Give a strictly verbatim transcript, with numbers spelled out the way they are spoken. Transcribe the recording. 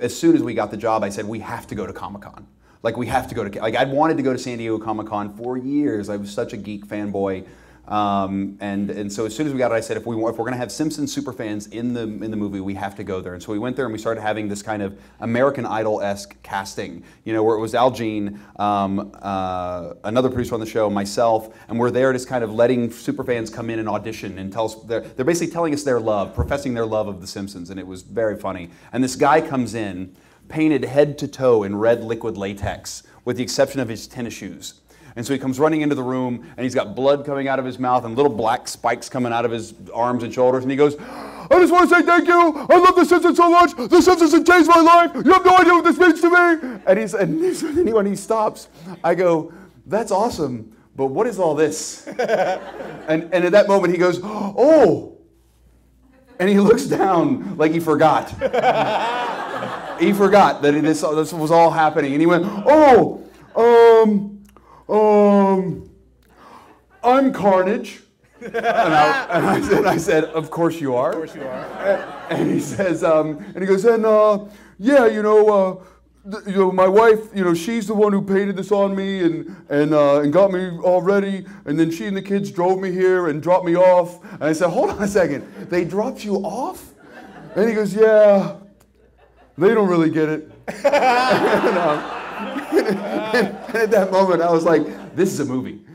as soon as we got the job, I said, we have to go to Comic-Con. Like, we have to go to, like, I'd wanted to go to San Diego Comic-Con for years. I was such a geek fanboy. Um, and, and so as soon as we got it, I said, if, we, if we're going to have Simpsons superfans in the, in the movie, we have to go there. And so we went there and we started having this kind of American Idol-esque casting, you know, where it was Al Jean, um, uh, another producer on the show, myself, and we're there just kind of letting superfans come in and audition and tell us, they're, they're basically telling us their love, professing their love of The Simpsons, and it was very funny. And this guy comes in, painted head to toe in red liquid latex, with the exception of his tennis shoes. And so he comes running into the room, and he's got blood coming out of his mouth and little black spikes coming out of his arms and shoulders. And he goes, I just want to say thank you. I love The Simpsons so much. The Simpsons have changed my life. You have no idea what this means to me. And, he's, and he's, when he stops, I go, that's awesome, but what is all this? and, and at that moment, he goes, oh. And he looks down like he forgot. He forgot that this, this was all happening. And he went, oh, um. Um, I'm Carnage. and, I, and, I said, and I said, of course you are. Of course you are. And, and he says, um, and he goes, and uh, yeah, you know, uh, you know, my wife, you know, she's the one who painted this on me and and uh, and got me all ready. And then she and the kids drove me here and dropped me off. And I said, hold on a second, they dropped you off? And he goes, yeah, they don't really get it. and, um, and, and at that moment, I was like, this is a movie.